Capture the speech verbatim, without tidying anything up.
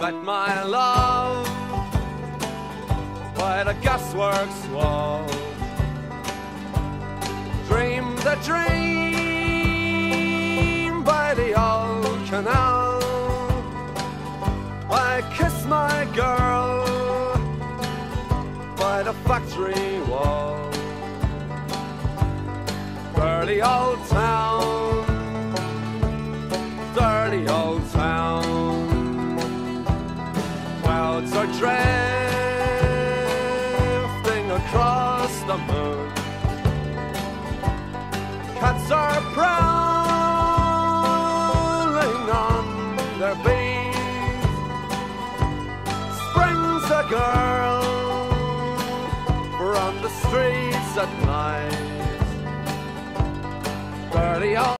met my love by the gasworks wall. Dreamed the dream by the old canal. I kissed my girl by the factory wall. Dirty old town, dirty old town. Clouds are drifting across the moon. Cats are prowling on their beat. Springs a girl from the streets at night. Dirty old